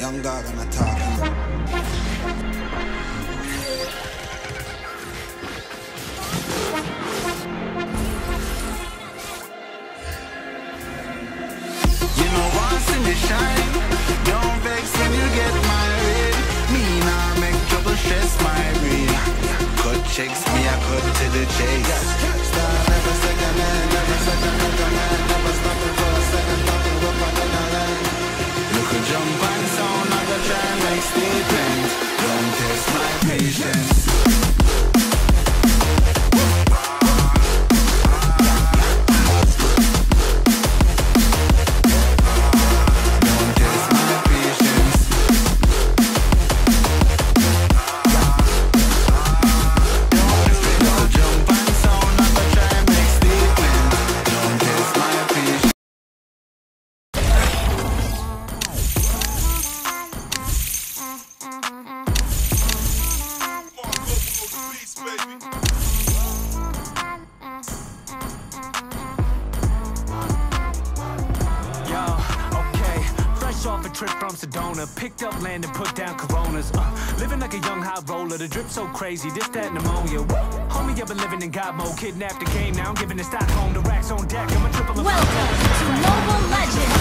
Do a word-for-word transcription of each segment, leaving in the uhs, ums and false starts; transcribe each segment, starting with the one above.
Young dog and I talk. You know once in the shine, don't vex when you get married. Me nah make trouble stress my brain. Cut checks, me I cut to the chase. Stop every second and every second and a man. Never stop it for a second, talking up on the line. Look a jump and sound, I got try and make statements. Don't test my patience. Trip from Sedona, picked up land and put down Coronas. Uh, living like a young high roller, the drip so crazy, this, that, pneumonia. Woo! Homie, I've been living in God mode, kidnapped the game, now I'm giving it Stockholm, the racks on deck, I'm a triple. Welcome to Mobile Legends.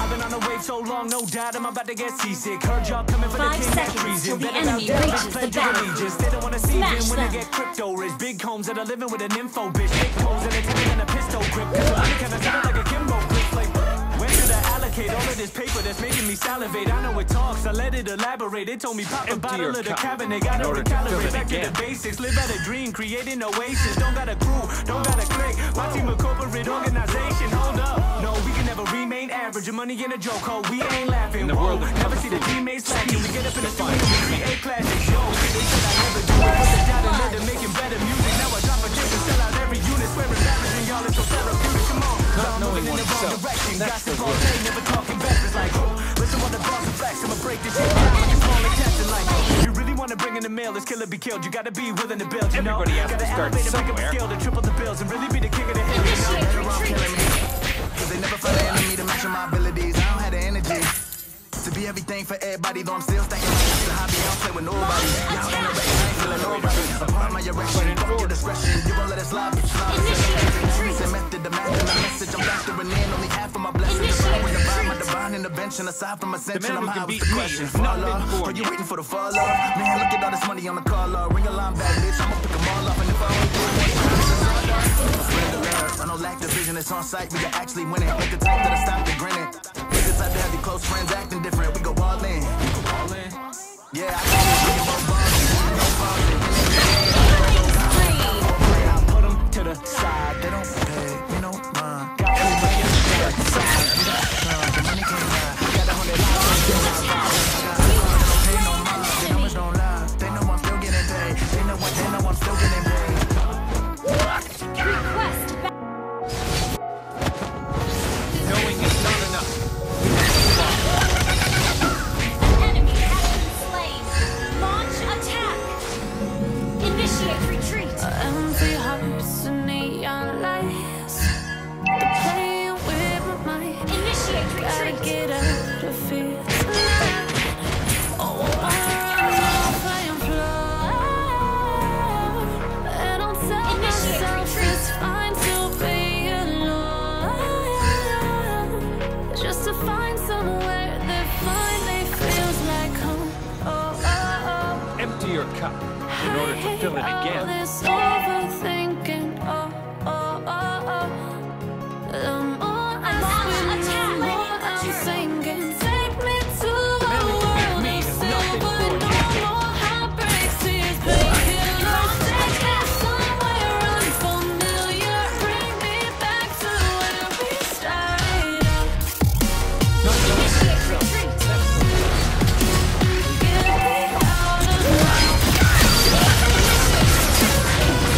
I've been on the wave so long, no doubt, I'm about to get seasick. Heard y'all coming for the king. Five seconds till the enemy reaches the back. They don't want to see them when they get crypto rich. Big homes that are living with an info bitch. Big holes and a ticket and a pistol grip. Kind of sound like a Kimbo grip. Like, when did I allocate all of this paper that's making me salivate? I know it talks, I let it elaborate. They told me pop a bottle of the cabinet. Got to recalibrate back to the basics. Live out a dream, create an oasis. Don't got a crew, don't got a clique. My team a corporate organization. Hold up, no, we can never remain average. Your money in a joke, ho, we ain't laughing. The world never see the teammates slacking. We get up in the studio, we create classics. Yo, they said I never do. I put the doubt and leather, making better music. Now I drop a chip and sell out every unit. Swear it's average and y'all is so therapeutic. Come on, I'm moving in the wrong direction. Gossip all day, never talking back. It's like, oh, listen what the boss is facts. I'ma break this shit down when you call it testing like, oh, you really wanna bring in the mail, this killer be killed. You gotta be willing to build, you know. Everybody has gotta to start elevate somewhere. Make up a skill to triple the bills and really be the king of the hill. You know, cause they never felt the enemy to match my abilities. I don't have the energy to be everything for everybody, though I'm still stacking. It's a hobby, I don't play with nobody. Now I'm in the race, I ain't feeling nobody. Upon my erection, fuck your discretion. You won't let it slide, bitch, slide. It's a method, the math, and the message. I'm factoring in, only half of my blessings. Divine, divine, my divine intervention. Aside from ascension, I'm high with the question. Fall off, are you waiting for the fall off? Man, look at all this money on the call off. Ring a line back, bitch, I'ma pick them all up. And if I ain't doing it, I swear to God, I don't lack the vision, it's on sight. We can actually win it. Make the type that I stop to grin it. Like to have your close friends acting different. We go all in. We go all in. Yeah, I can put them to the side. They don't pay, you know, mine. Got them to the side. The money can't lie. Got a hundred dollars. They know my life. They know it's no lie. They know I'm still getting paid. They know what? They know I'm still getting paid. Request back. Knowing it's not enough. Cup in order to fill it again. This overthinking, oh, oh, oh, oh. The more I sing, the more I'm singing. Take me to a world of silver, no more heartbreak tears, big heroes. Take me somewhere unfamiliar, bring me back to where we started. Get me out of. We'll be right back.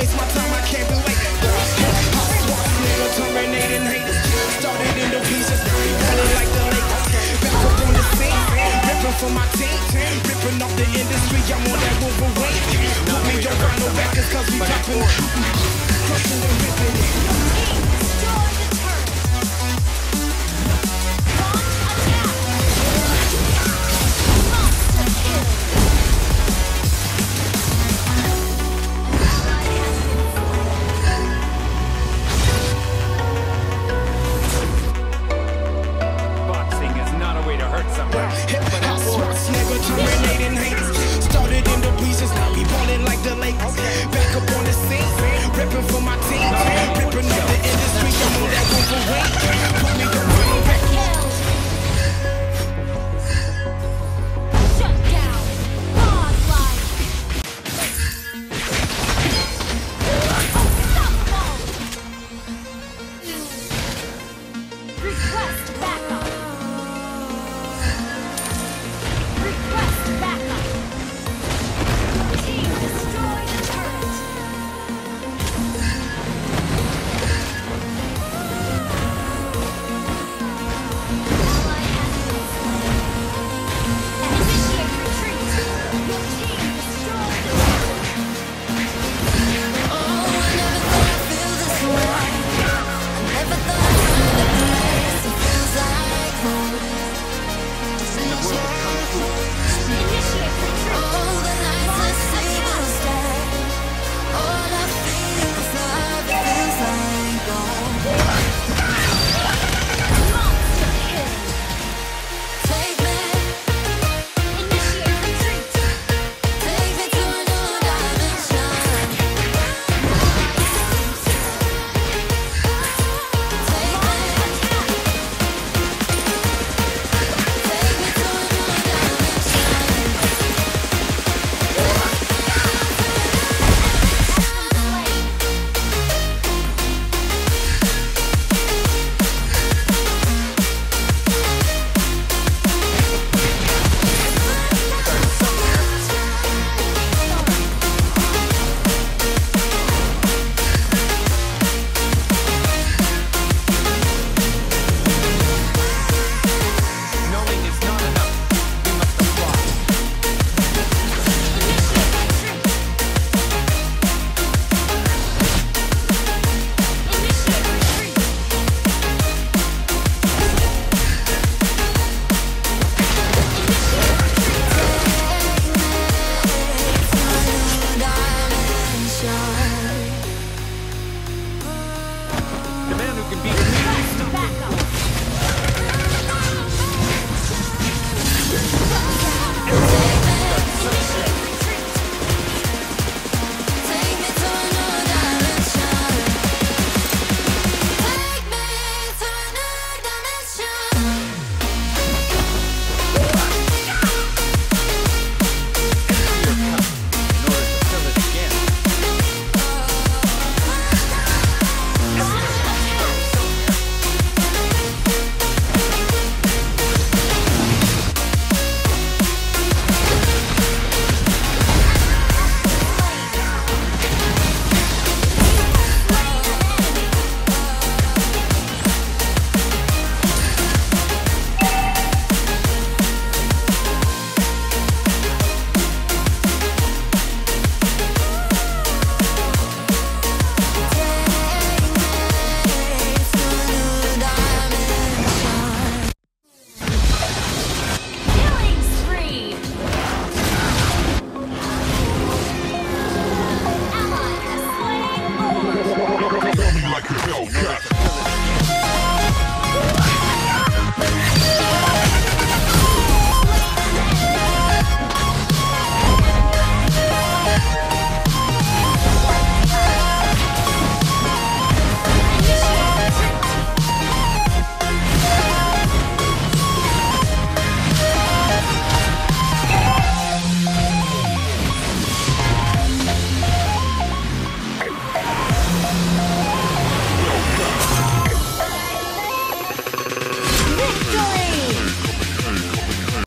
waste my time, I can't relate. Hot swaps, nigga, terminating haters. Started into pieces, falling like the Lakers. Back up on the scene, ripping for my team, ripping off the industry. I'm on that Wolverine. Put me on vinyl records, cause we dropping, crushing and ripping.